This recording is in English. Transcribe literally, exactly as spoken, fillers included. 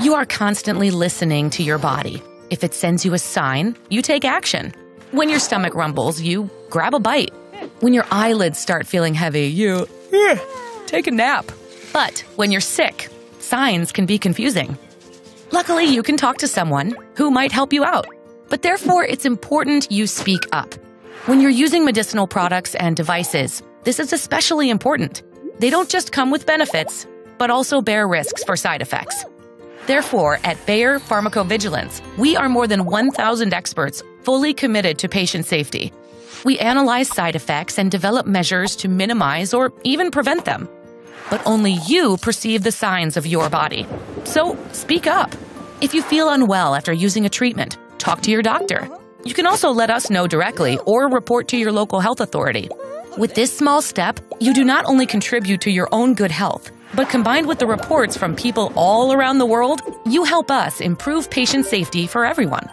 You are constantly listening to your body. If it sends you a sign, you take action. When your stomach rumbles, you grab a bite. When your eyelids start feeling heavy, you eh, take a nap. But when you're sick, signs can be confusing. Luckily, you can talk to someone who might help you out. But therefore, it's important you speak up. When you're using medicinal products and devices, this is especially important. They don't just come with benefits, but also bear risks for side effects. Therefore, at Bayer Pharmacovigilance, we are more than one thousand experts fully committed to patient safety. We analyze side effects and develop measures to minimize or even prevent them. But only you perceive the signs of your body. So speak up. If you feel unwell after using a treatment, talk to your doctor. You can also let us know directly or report to your local health authority. With this small step, you do not only contribute to your own good health, but combined with the reports from people all around the world, you help us improve patient safety for everyone.